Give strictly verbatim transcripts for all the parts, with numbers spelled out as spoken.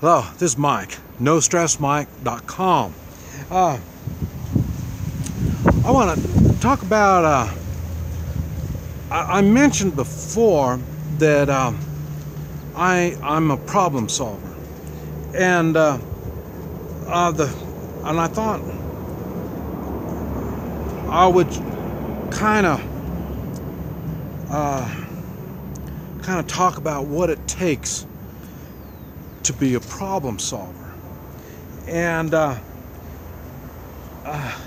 Hello, this is Mike, no stress mike dot com. Uh, I want to talk about, uh, I, I mentioned before that uh, I, I'm a problem solver. And, uh, uh, the, and I thought I would kind of, uh, kind of talk about what it takes to be a problem solver. And uh, uh,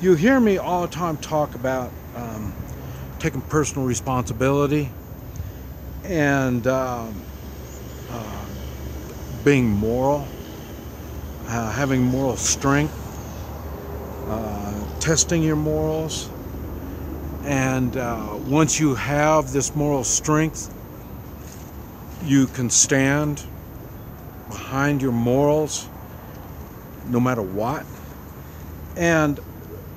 you hear me all the time talk about um, taking personal responsibility and um, uh, being moral, uh, having moral strength, uh, testing your morals. And uh, once you have this moral strength, you can stand behind your morals no matter what. And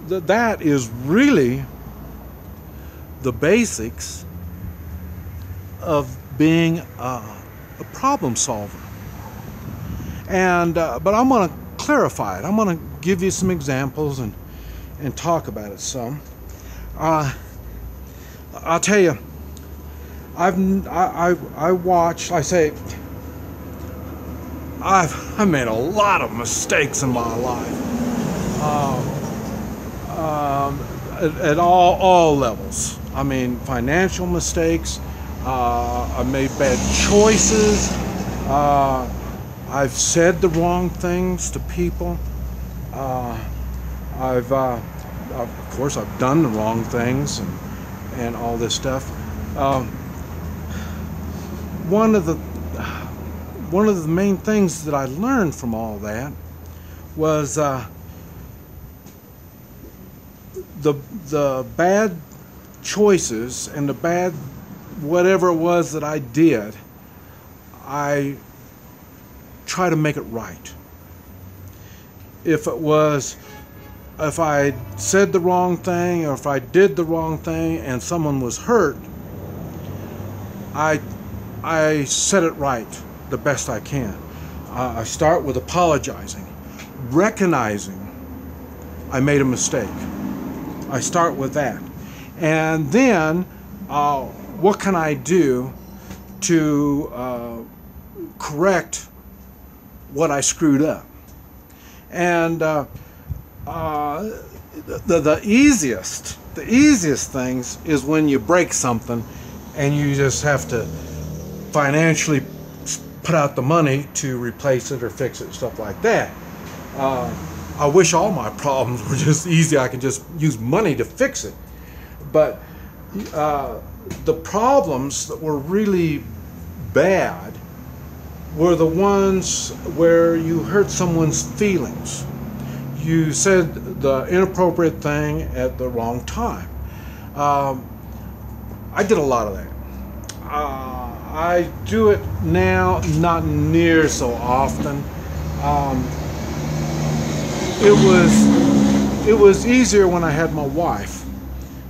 th that is really the basics of being uh, a problem solver. And uh, but I'm going to clarify it. I'm going to give you some examples and and talk about it some. uh, I'll tell you, I've I, I, I watched I say I've I made a lot of mistakes in my life, um, um, at, at all all levels. I mean, financial mistakes. Uh, I made bad choices. Uh, I've said the wrong things to people. Uh, I've, uh, I've, of course, I've done the wrong things and and all this stuff. Um, one of the One of the main things that I learned from all that was uh, the the bad choices and the bad whatever it was that I did, I try to make it right. If it was, if I said the wrong thing or if I did the wrong thing and someone was hurt, I I said it right the best I can. Uh, I start with apologizing, recognizing I made a mistake. I start with that, and then uh, what can I do to uh, correct what I screwed up? And uh, uh, the the easiest the easiest things is when you break something, and you just have to financially put out the money to replace it or fix it, stuff like that. Uh, I wish all my problems were just easy. I could just use money to fix it. But uh, the problems that were really bad were the ones where you hurt someone's feelings. You said the inappropriate thing at the wrong time. Um, I did a lot of that. Uh, I do it now, not near so often. Um, it was it was easier when I had my wife,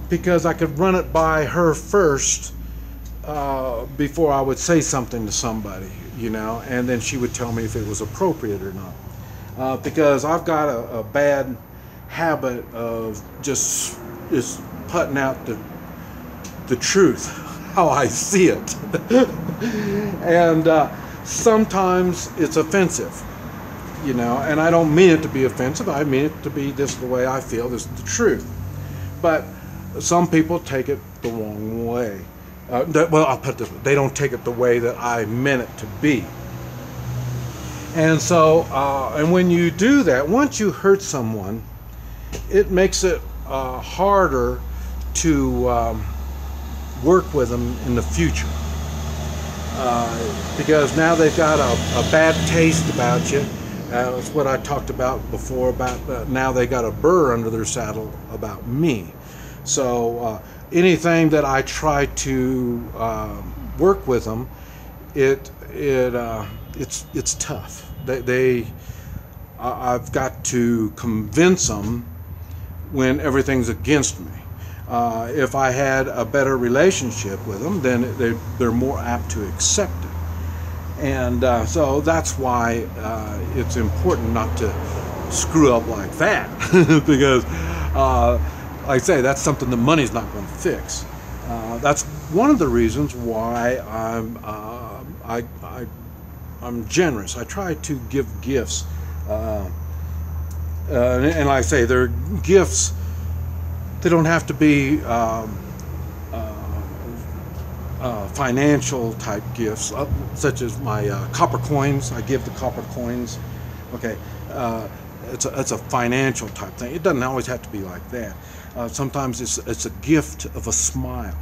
because I could run it by her first uh, before I would say something to somebody, you know, and then she would tell me if it was appropriate or not. Uh, because I've got a, a bad habit of just just putting out the the truth, how I see it. And uh, sometimes it's offensive, you know, and I don't mean it to be offensive. I mean it to be, this is the way I feel, this is the truth. But some people take it the wrong way. Uh, they, well, I'll put it this way, they don't take it the way that I meant it to be. And so, uh, and when you do that, once you hurt someone, it makes it uh, harder to um, work with them in the future, uh, because now they've got a, a bad taste about you. Uh, that's what I talked about before, about uh, now they got a burr under their saddle about me. So uh, anything that I try to uh, work with them, it it uh, it's it's tough. They, they I, I've got to convince them when everything's against me. Uh, if I had a better relationship with them, then they, they're more apt to accept it. And uh, so that's why uh, it's important not to screw up like that, because uh, like I say, that's something the money's not going to fix. Uh, that's one of the reasons why I'm uh, I, I, I'm generous. I try to give gifts, uh, uh, and, and like I say, they're gifts. They don't have to be um, uh, uh, financial type gifts, uh, such as my uh, copper coins. I give the copper coins. Okay, uh, it's a, it's a financial type thing. It doesn't always have to be like that. Uh, sometimes it's it's a gift of a smile.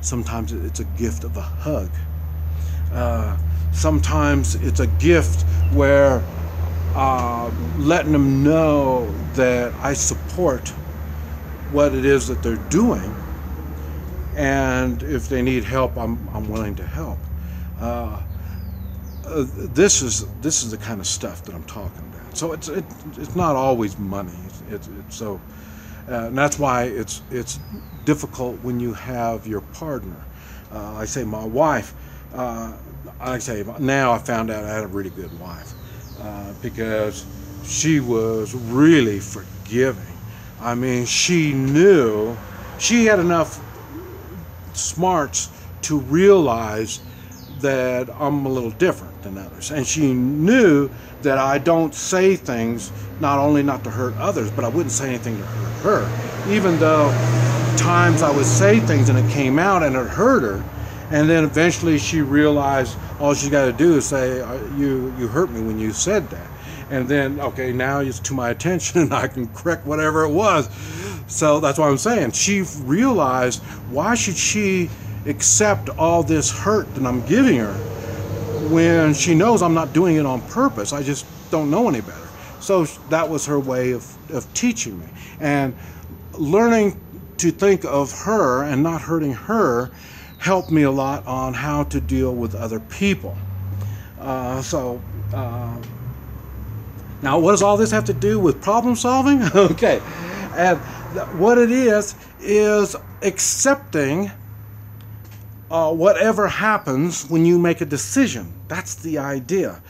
Sometimes it's a gift of a hug. Uh, sometimes it's a gift where uh, letting them know that I support what it is that they're doing, and if they need help, I'm, I'm willing to help. Uh, uh, this is this is the kind of stuff that I'm talking about. So it's it, it's not always money. It's, it's, it's so, uh, and that's why it's it's difficult when you have your partner. Uh, I say my wife. Uh, I say now I found out I had a really good wife uh, because she was really forgiving. I mean, she knew, she had enough smarts to realize that I'm a little different than others. And she knew that I don't say things, not only not to hurt others, but I wouldn't say anything to hurt her. Even though times I would say things and it came out and it hurt her, and then eventually she realized all she got to do is say, you, you hurt me when you said that. And then, okay, now it's to my attention and I can correct whatever it was. So that's what I'm saying. She realized, why should she accept all this hurt that I'm giving her when she knows I'm not doing it on purpose? I just don't know any better. So that was her way of, of teaching me. And learning to think of her and not hurting her helped me a lot on how to deal with other people. Uh, so... Uh, Now, what does all this have to do with problem solving? Okay, and what it is, is accepting uh, whatever happens when you make a decision. That's the idea.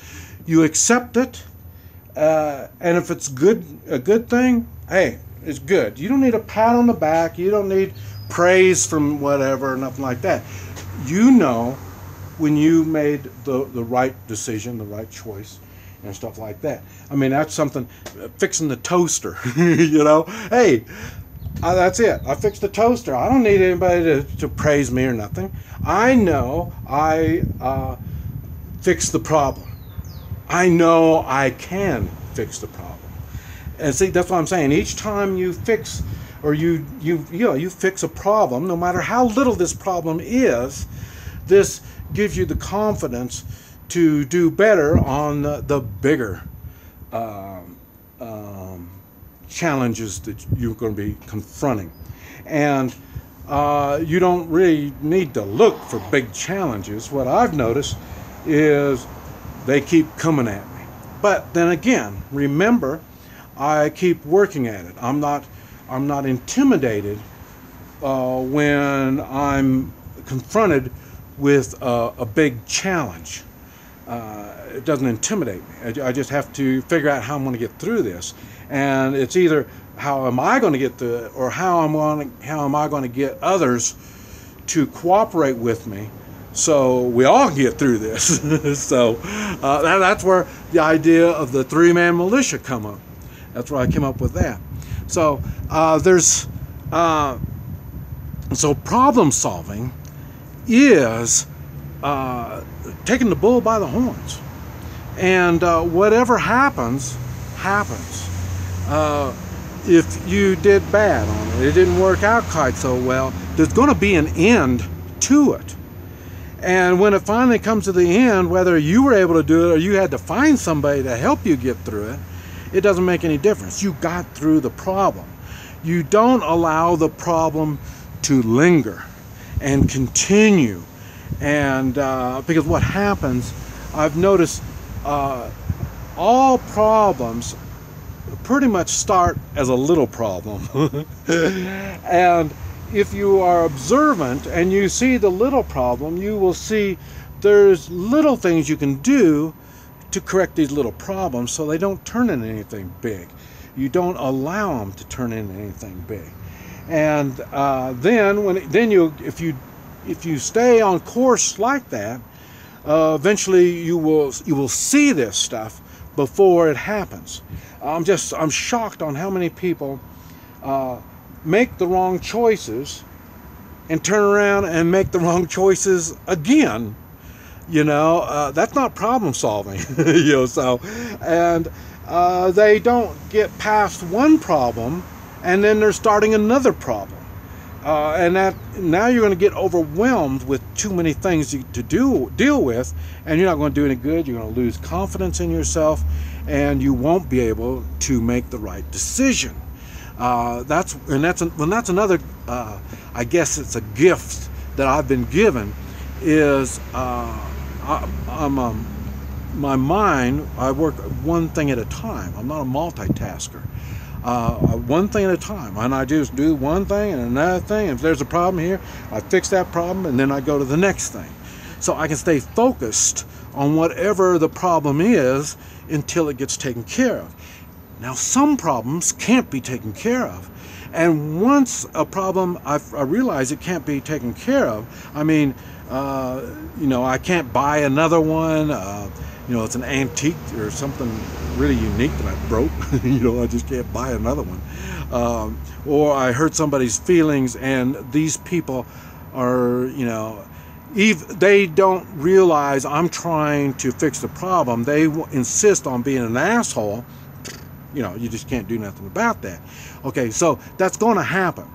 You accept it, uh, and if it's good, a good thing, hey, it's good. You don't need a pat on the back. You don't need praise from whatever, nothing like that. You know when you made the, the right decision, the right choice, and stuff like that. I mean, that's something, uh, fixing the toaster, you know? Hey, I, that's it. I fixed the toaster. I don't need anybody to, to praise me or nothing. I know I uh, fixed the problem. I know I can fix the problem. And see, that's what I'm saying. Each time you fix, or you, you, you know, you fix a problem, no matter how little this problem is, this gives you the confidence to do better on the, the bigger um, um, challenges that you're going to be confronting. And uh, you don't really need to look for big challenges. What I've noticed is they keep coming at me. But then again, remember, I keep working at it. I'm not, I'm not intimidated uh, when I'm confronted with a, a big challenge. Uh, it doesn't intimidate me. I, I just have to figure out how I'm going to get through this, and it's either how am I going to get through it, or how I'm going to, how am I going to get others to cooperate with me, so we all get through this. So uh, that, that's where the idea of the three man militia come up. That's where I came up with that. So uh, there's uh, so problem solving is uh, taking the bull by the horns, and uh, whatever happens happens. Uh, if you did bad on it, it didn't work out quite so well, there's going to be an end to it. And when it finally comes to the end, whether you were able to do it or you had to find somebody to help you get through it, it doesn't make any difference. You got through the problem. You don't allow the problem to linger and continue. And uh, because what happens, I've noticed uh, all problems pretty much start as a little problem. And if you are observant and you see the little problem, you will see there's little things you can do to correct these little problems so they don't turn into anything big. You don't allow them to turn into anything big. And uh, then when then you if you if you stay on course like that, uh, eventually you will you will see this stuff before it happens. I'm just I'm shocked on how many people uh, make the wrong choices and turn around and make the wrong choices again. You know, uh, that's not problem solving. You know, so and uh, they don't get past one problem, and then they're starting another problem. Uh, and that now you're going to get overwhelmed with too many things to, to do deal with, and you're not going to do any good. You're going to lose confidence in yourself, and you won't be able to make the right decision. Uh, that's and that's an, well, that's another. Uh, I guess it's a gift that I've been given. Is uh, I, I'm um, my mind. I work one thing at a time. I'm not a multitasker. Uh, one thing at a time, and I just do one thing and another thing. If there's a problem here, I fix that problem, and then I go to the next thing. So I can stay focused on whatever the problem is until it gets taken care of. Now, some problems can't be taken care of, and once a problem I've, I realize it can't be taken care of. I mean, uh, you know, I can't buy another one. Uh, You know, it's an antique or something really unique that I broke. You know, I just can't buy another one. Um, or I hurt somebody's feelings, and these people are, you know, ev they don't realize I'm trying to fix the problem. They w insist on being an asshole. You know, you just can't do nothing about that. Okay, so that's going to happen.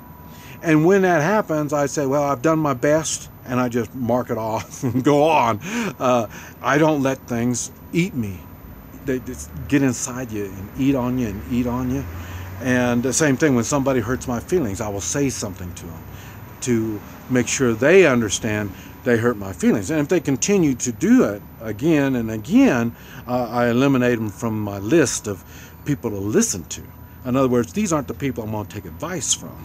And when that happens, I say, well, I've done my best, and I just mark it off and go on. Uh, I don't let things eat me. They just get inside you and eat on you and eat on you. And the same thing when somebody hurts my feelings, I will say something to them to make sure they understand they hurt my feelings. And if they continue to do it again and again, uh, I eliminate them from my list of people to listen to. In other words, these aren't the people I'm going to take advice from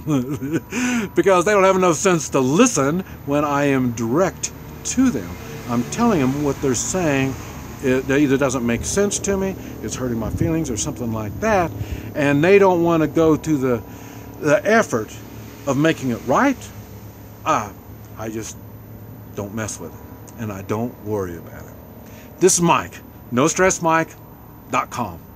because they don't have enough sense to listen when I am direct to them. I'm telling them what they're saying. It either doesn't make sense to me, it's hurting my feelings or something like that, and they don't want to go to the, the effort of making it right. Ah, I just don't mess with it, and I don't worry about it. This is Mike, no stress mike dot com.